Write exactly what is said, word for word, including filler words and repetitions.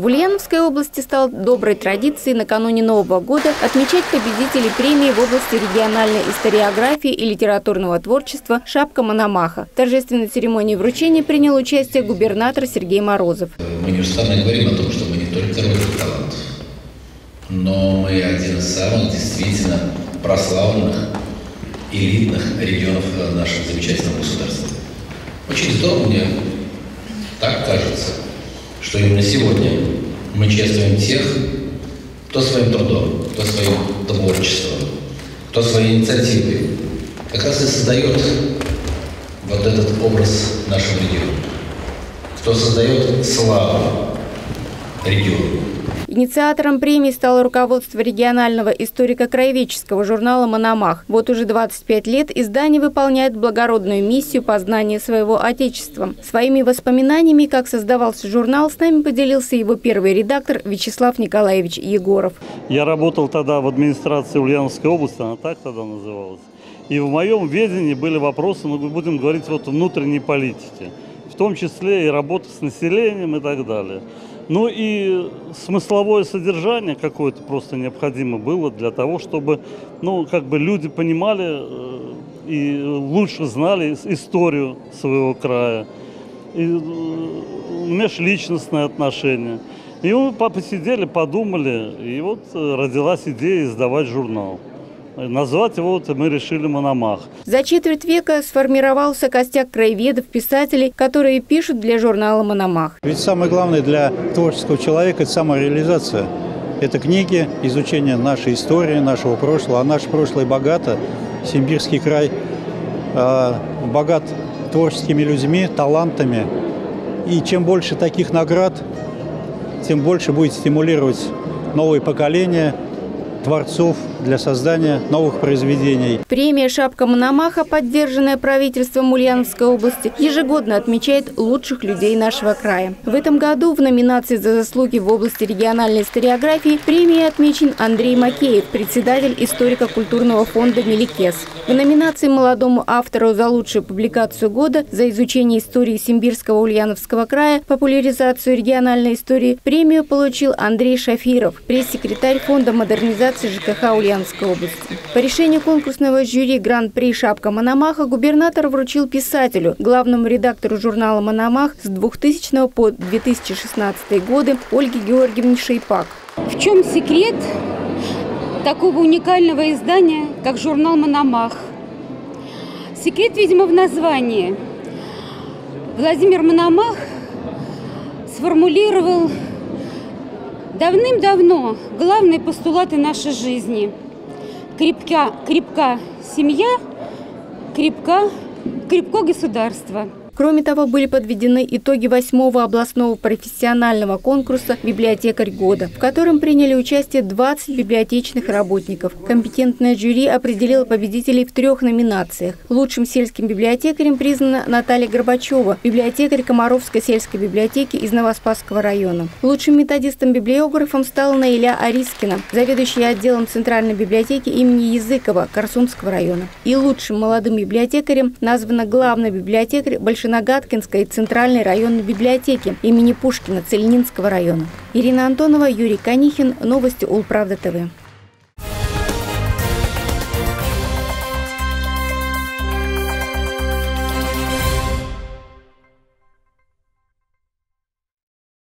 В Ульяновской области стало доброй традицией накануне Нового года отмечать победителей премии в области региональной историографии и литературного творчества «Шапка Мономаха». В торжественной церемонии вручения принял участие губернатор Сергей Морозов. Мы неустанно говорим о том, что мы не только русский талант, но мы один из самых действительно прославленных, элитных регионов нашего замечательного государства. Очень здорово, мне так кажется, что именно сегодня мы чествуем тех, кто своим трудом, кто своим творчеством, кто своей инициативой как раз и создает вот этот образ нашего региона, кто создает славу региону. Инициатором премии стало руководство регионального историко-краеведческого журнала «Мономах». Вот уже двадцать пять лет издание выполняет благородную миссию познания своего Отечества. Своими воспоминаниями, как создавался журнал, с нами поделился его первый редактор Вячеслав Николаевич Егоров. Я работал тогда в администрации Ульяновской области, она так тогда называлась. И в моем ведении были вопросы, ну, будем говорить, вот внутренней политики, в том числе и работа с населением и так далее. Ну и смысловое содержание какое-то просто необходимо было для того, чтобы, ну, как бы люди понимали и лучше знали историю своего края, и межличностные отношения. И мы посидели, подумали, и вот родилась идея издавать журнал. Назвать его мы решили «Мономах». За четверть века сформировался костяк краеведов, писателей, которые пишут для журнала «Мономах». Ведь самое главное для творческого человека – это самореализация. Это книги, изучение нашей истории, нашего прошлого. А наше прошлое богато. Симбирский край э, богат творческими людьми, талантами. И чем больше таких наград, тем больше будет стимулировать новые поколения творцов для создания новых произведений. Премия «Шапка Мономаха», поддержанная правительством Ульяновской области, ежегодно отмечает лучших людей нашего края. В этом году в номинации за заслуги в области региональной историографии премией отмечен Андрей Макеев, председатель историко-культурного фонда «Меликес». В номинации молодому автору за лучшую публикацию года за изучение истории Симбирского Ульяновского края, популяризацию региональной истории премию получил Андрей Шафиров, пресс-секретарь фонда модернизации ЖКХ Ульяновской области. По решению конкурсного жюри гран-при «Шапка Мономаха» губернатор вручил писателю, главному редактору журнала «Мономах» с двухтысячного по две тысячи шестнадцатый годы Ольге Георгиевне Шейпак. В чем секрет такого уникального издания, как журнал «Мономах»? Секрет, видимо, в названии. Владимир Мономах сформулировал давным-давно главные постулаты нашей жизни. Крепка, крепка семья, крепка, крепко государство. Кроме того, были подведены итоги восьмого областного профессионального конкурса «Библиотекарь года», в котором приняли участие двадцать библиотечных работников. Компетентное жюри определило победителей в трех номинациях. Лучшим сельским библиотекарем признана Наталья Горбачева, библиотекарь Комаровской сельской библиотеки из Новоспасского района. Лучшим методистом-библиографом стала Наиля Арискина, заведующая отделом Центральной библиотеки имени Языкова Карсунского района. И лучшим молодым библиотекарем названа главный библиотекарь Большинства Нагадкинской центральной районной библиотеки имени Пушкина Целининского района. Ирина Антонова, Юрий Канихин. Новости УлПравда ТВ.